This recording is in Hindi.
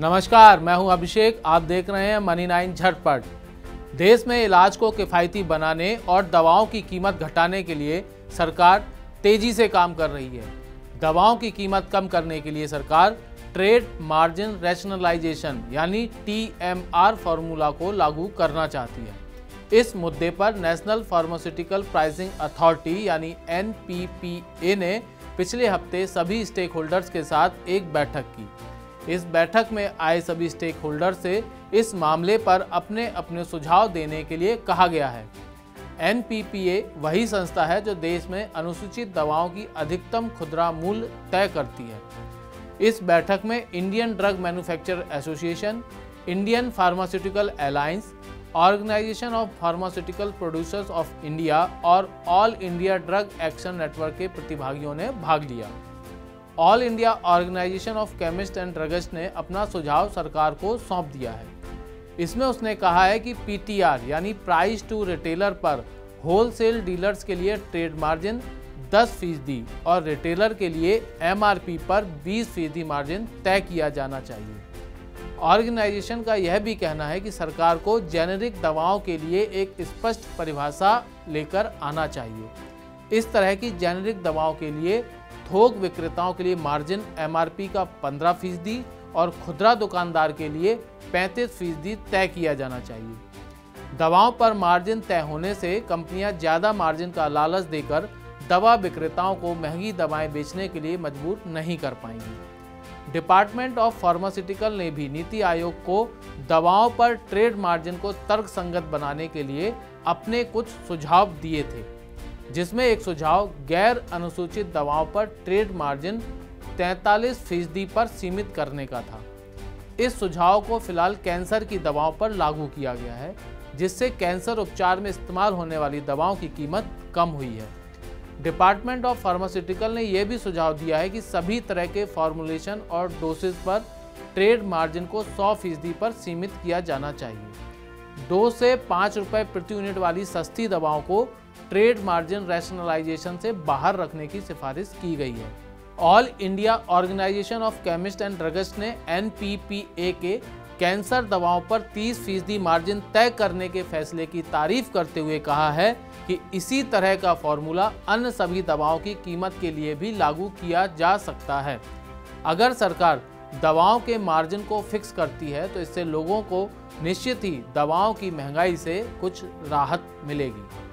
नमस्कार, मैं हूं अभिषेक। आप देख रहे हैं मनी 9 झटपट। देश में इलाज को किफ़ायती बनाने और दवाओं की कीमत घटाने के लिए सरकार तेज़ी से काम कर रही है। दवाओं की कीमत कम करने के लिए सरकार ट्रेड मार्जिन रैशनलाइजेशन यानी TMR फार्मूला को लागू करना चाहती है। इस मुद्दे पर नेशनल फार्मास्यूटिकल प्राइसिंग अथॉरिटी यानी NPPA ने पिछले हफ्ते सभी स्टेक होल्डर्स के साथ एक बैठक की। इस बैठक में आए सभी स्टेक होल्डर से इस मामले पर अपने अपने सुझाव देने के लिए कहा गया है। NPPA वही संस्था है जो देश में अनुसूचित दवाओं की अधिकतम खुदरा मूल्य तय करती है। इस बैठक में Indian drug manufacture association, Indian pharmaceutical alliance, organisation of pharmaceutical producers of India और all India drug action network के प्रतिभागियों ने भाग लिया। All India organisation of chemist and druggist ने अपना सुझाव सरकार को सौंप दिया है। इसमें उसने कहा है कि PTR यानी प्राइस टू रिटेलर पर होलसेल डीलर्स के लिए ट्रेड मार्जिन 10% और रिटेलर के लिए MRP पर 20% मार्जिन तय किया जाना चाहिए। ऑर्गेनाइजेशन का यह भी कहना है कि सरकार को जेनेरिक दवाओं के लिए एक स्पष्ट परिभाषा लेकर आना चाहिए। इस तरह की जेनेरिक दवाओं के लिए थोक विक्रेताओं के लिए मार्जिन MRP का 15% और खुदरा दुकानदार के लिए 35% तय किया जाना चाहिए। दवाओं पर मार्जिन तय होने से कंपनियां ज़्यादा मार्जिन का लालच देकर दवा विक्रेताओं को महंगी दवाएं बेचने के लिए मजबूर नहीं कर पाएंगी। डिपार्टमेंट ऑफ फार्मास्यूटिकल ने भी नीति आयोग को दवाओं पर ट्रेड मार्जिन को तर्कसंगत बनाने के लिए अपने कुछ सुझाव दिए थे, जिसमें एक सुझाव गैर अनुसूचित दवाओं पर ट्रेड मार्जिन 43% पर सीमित करने का था। इस सुझाव को फिलहाल कैंसर की दवाओं पर लागू किया गया है, जिससे कैंसर उपचार में इस्तेमाल होने वाली दवाओं की कीमत कम हुई है। डिपार्टमेंट ऑफ फार्मास्यूटिकल ने यह भी सुझाव दिया है कि सभी तरह के फॉर्मुलेशन और डोसेज पर ट्रेड मार्जिन को 100% पर सीमित किया जाना चाहिए। 2 से 5 रुपये प्रति यूनिट वाली सस्ती दवाओं को ट्रेड मार्जिन रैशनलाइजेशन से बाहर रखने की सिफारिश की गई है। All India organisation of chemist and druggist ने NPPA के कैंसर दवाओं पर 30% मार्जिन तय करने के फैसले की तारीफ करते हुए कहा है कि इसी तरह का फॉर्मूला अन्य सभी दवाओं की कीमत के लिए भी लागू किया जा सकता है। अगर सरकार दवाओं के मार्जिन को फिक्स करती है तो इससे लोगों को निश्चित ही दवाओं की महंगाई से कुछ राहत मिलेगी।